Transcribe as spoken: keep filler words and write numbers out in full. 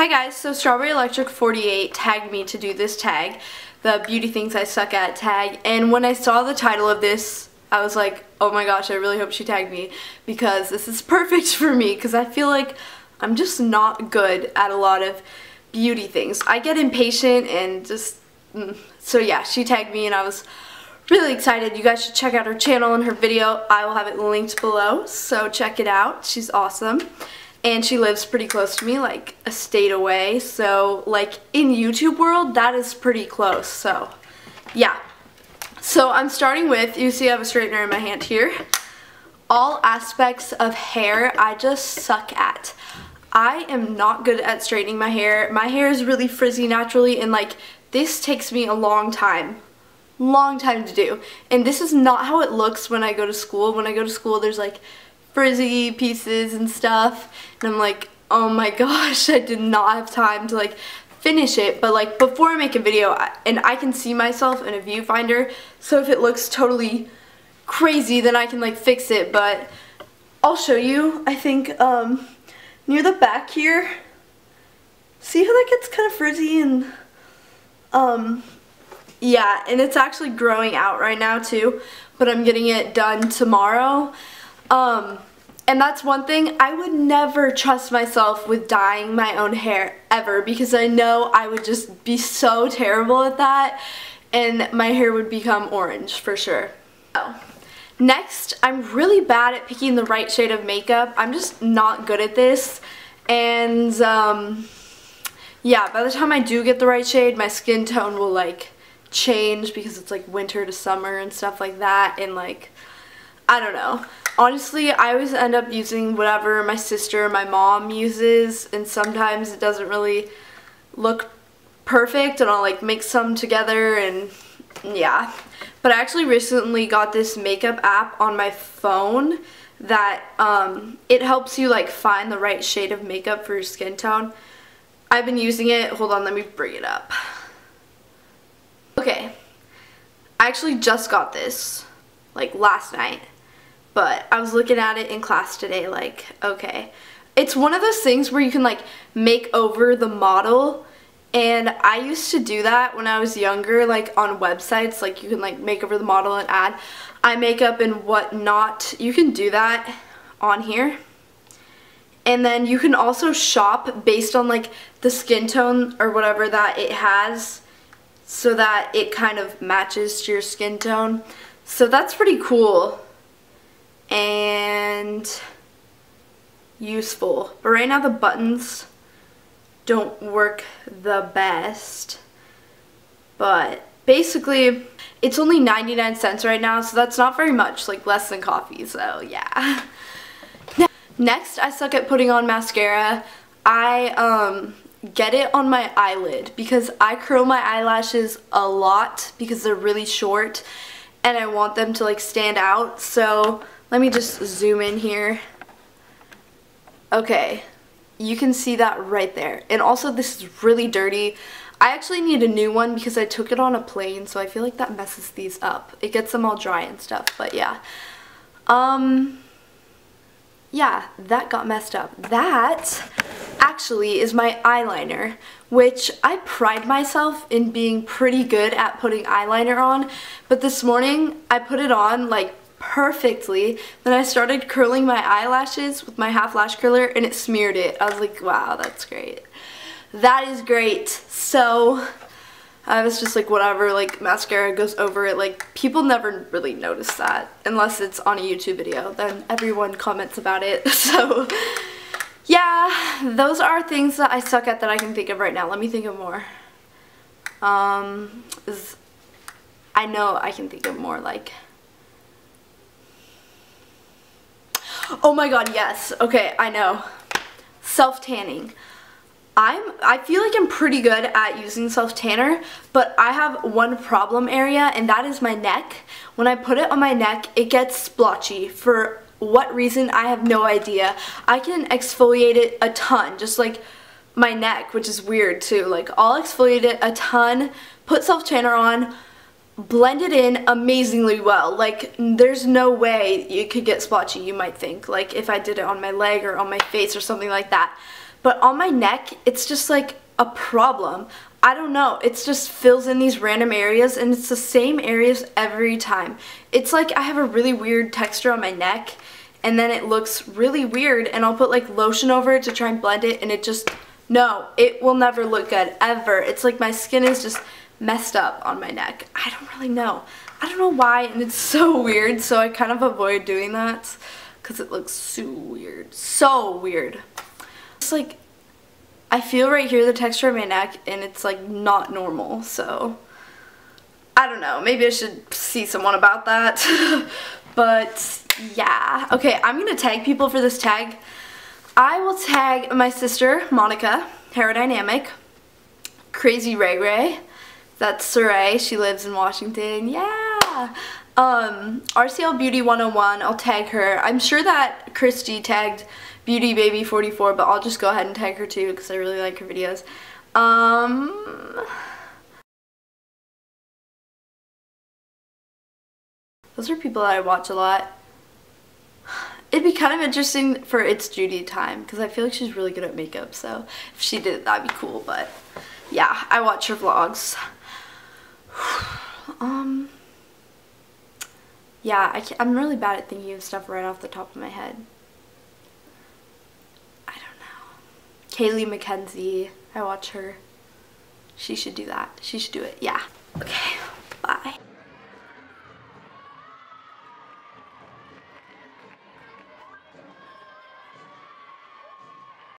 Hi guys, so Strawberry Electric forty-eight tagged me to do this tag, the beauty things I suck at tag, and when I saw the title of this I was like, oh my gosh, I really hope she tagged me because this is perfect for me, because I feel like I'm just not good at a lot of beauty things. I get impatient and just, so yeah, she tagged me and I was really excited. You guys should check out her channel and her video. I will have it linked below, so check it out. She's awesome. And she lives pretty close to me, like a state away, so like in YouTube world that is pretty close, so yeah. So I'm starting with, you see I have a straightener in my hand here. All aspects of hair I just suck at. I am not good at straightening my hair. My hair is really frizzy naturally, and like this takes me a long time. Long time to do. And this is not how it looks when I go to school. When I go to school there's like frizzy pieces and stuff, and I'm like, oh my gosh, I did not have time to like finish it. But like before I make a video, I, and I can see myself in a viewfinder, so if it looks totally crazy then I can like fix it. But I'll show you, I think um, near the back here, see how that gets kind of frizzy, and um, yeah, and it's actually growing out right now too, but I'm getting it done tomorrow. Um, and that's one thing, I would never trust myself with dyeing my own hair ever, because I know I would just be so terrible at that and my hair would become orange for sure. Oh. Next, I'm really bad at picking the right shade of makeup. I'm just not good at this, and um, yeah, by the time I do get the right shade my skin tone will like change, because it's like winter to summer and stuff like that, and like I don't know. Honestly, I always end up using whatever my sister or my mom uses, and sometimes it doesn't really look perfect, and I'll like mix some together, and yeah. But I actually recently got this makeup app on my phone that um, it helps you like find the right shade of makeup for your skin tone. I've been using it. Hold on, let me bring it up. Okay. I actually just got this like last night, but I was looking at it in class today like, okay. It's one of those things where you can like make over the model, and I used to do that when I was younger, like on websites, like you can like make over the model and add eye makeup and whatnot. You can do that on here. And then you can also shop based on like the skin tone or whatever that it has, so that it kind of matches to your skin tone. So that's pretty cool and useful. But right now the buttons don't work the best. But basically it's only ninety-nine cents right now, so that's not very much, like less than coffee, so yeah. Next, I suck at putting on mascara. I um get it on my eyelid because I curl my eyelashes a lot because they're really short, and I want them to like stand out, so let me just zoom in here. Okay, you can see that right there. And also this is really dirty. I actually need a new one because I took it on a plane, so I feel like that messes these up. It gets them all dry and stuff, but yeah. Um, yeah, that got messed up. That actually is my eyeliner, which I pride myself in being pretty good at putting eyeliner on, but this morning I put it on like perfectly, then I started curling my eyelashes with my half lash curler and it smeared it. I was like, wow, that's great. That is great. So I was just like, whatever, like mascara goes over it, like people never really notice that unless it's on a YouTube video, then everyone comments about it, so yeah, those are things that I suck at that I can think of right now. Let me think of more. Um, is, I know I can think of more, like, oh my god, yes, okay, I know. Self-tanning. I'm, I feel like I'm pretty good at using self-tanner, but I have one problem area, and that is my neck. When I put it on my neck, it gets splotchy for what reason, I have no idea. I can exfoliate it a ton, just like my neck, which is weird too. Like I'll exfoliate it a ton, put self-tanner on, blend it in amazingly well. Like there's no way it could get splotchy, you might think, like if I did it on my leg or on my face or something like that. but on my neck, it's just like a problem. I don't know, it just fills in these random areas, and it's the same areas every time. It's like I have a really weird texture on my neck, and then it looks really weird, and I'll put like lotion over it to try and blend it, and it just, no, it will never look good, ever. It's like my skin is just messed up on my neck. I don't really know. I don't know why, and it's so weird, so I kind of avoid doing that, because it looks so weird. So weird. It's like, I feel right here the texture of my neck, and it's like not normal, so I don't know, maybe I should see someone about that. But yeah, okay, I'm gonna tag people for this tag. I will tag my sister Monica, Hairodynamic, Crazy Ray Ray, that's Saray, she lives in Washington, yeah, um, R C L Beauty one oh one, I'll tag her. I'm sure that Christy tagged Beauty Baby forty-four, but I'll just go ahead and tag her too because I really like her videos. Um, those are people that I watch a lot. It'd be kind of interesting for It's Judy Time because I feel like she's really good at makeup, so if she did it, that'd be cool, but yeah, I watch her vlogs. um, yeah, I can't, I'm really bad at thinking of stuff right off the top of my head. Kaylee McKenzie, I watch her. She should do that. She should do it. Yeah. Okay.